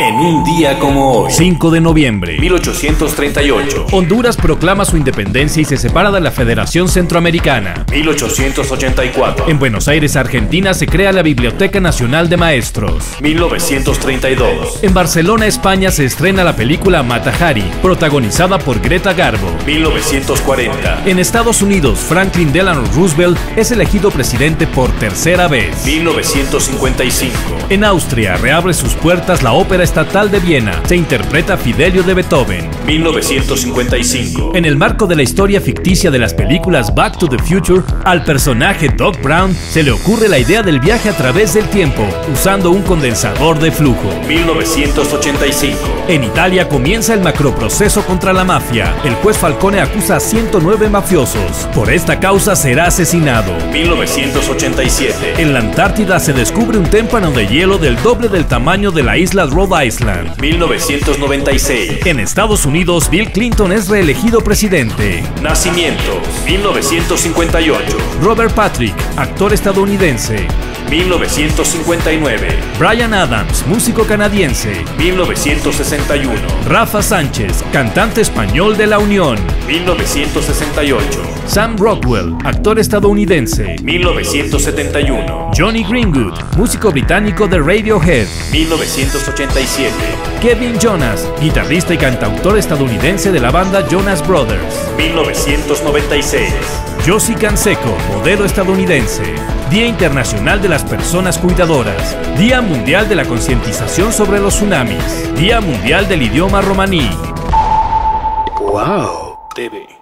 En un día como hoy, 5 de noviembre 1838, Honduras proclama su independencia y se separa de la Federación Centroamericana. 1884, en Buenos Aires, Argentina, se crea la Biblioteca Nacional de Maestros. 1932, en Barcelona, España, se estrena la película Mata Hari, protagonizada por Greta Garbo. 1940, en Estados Unidos, Franklin Delano Roosevelt es elegido presidente por tercera vez. 1955, en Austria, reabre sus puertas la Ópera Estatal de Viena. Se interpreta Fidelio de Beethoven. 1955. En el marco de la historia ficticia de las películas Back to the Future, al personaje Doc Brown se le ocurre la idea del viaje a través del tiempo, usando un condensador de flujo. 1985. En Italia comienza el macroproceso contra la mafia. El juez Falcone acusa a 109 mafiosos. Por esta causa será asesinado. 1987. En la Antártida se descubre un témpano de hielo del doble del tamaño de la isla Rhode Island. 1996. En Estados Unidos, Bill Clinton es reelegido presidente. Nacimientos: 1958. Robert Patrick, actor estadounidense. 1959. Bryan Adams, músico canadiense. 1961. Rafa Sánchez, cantante español de La Unión. 1968. Sam Rockwell, actor estadounidense. 1971. Johnny Greenwood, músico británico de Radiohead. 1987. Kevin Jonas, guitarrista y cantautor estadounidense de la banda Jonas Brothers. 1996. Josie Canseco, modelo estadounidense. Día Internacional de las Personas Cuidadoras. Día Mundial de la Concientización sobre los Tsunamis. Día Mundial del Idioma Romaní. Wow TV.